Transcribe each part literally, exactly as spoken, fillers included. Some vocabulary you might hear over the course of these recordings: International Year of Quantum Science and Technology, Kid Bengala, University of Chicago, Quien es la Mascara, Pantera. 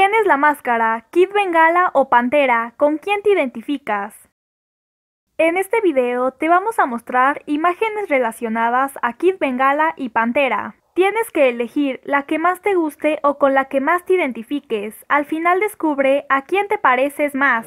¿Quién es la máscara? ¿Kid Bengala o Pantera? ¿Con quién te identificas? En este video te vamos a mostrar imágenes relacionadas a Kid Bengala y Pantera. Tienes que elegir la que más te guste o con la que más te identifiques. Al final descubre a quién te pareces más.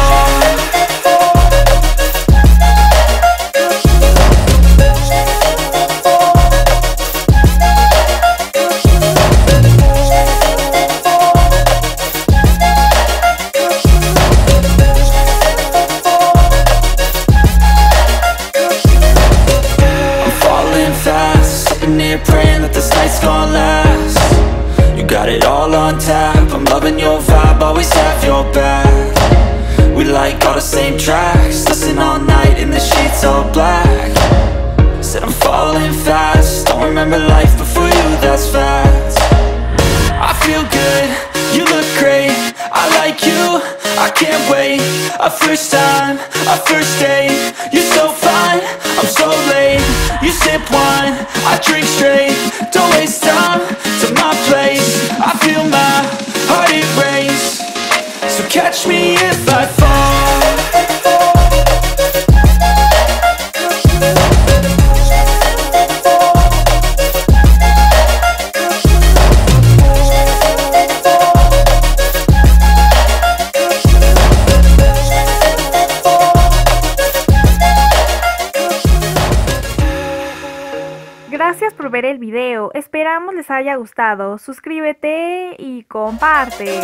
Praying that this night's gonna last. You got it all on tap. I'm loving your vibe, always have your back. We like all the same tracks. Listen all night in the sheets all black. Said I'm falling fast. Don't remember life before you, that's fact. I feel good, you look great. I like you, I can't wait. A first time, a first date. You're so fine, I'm so late. You sip wine, I drink straight. Don't waste time to my place. I feel my heart erase. So catch me if I fall. Gracias por ver el video, esperamos les haya gustado, suscríbete y comparte.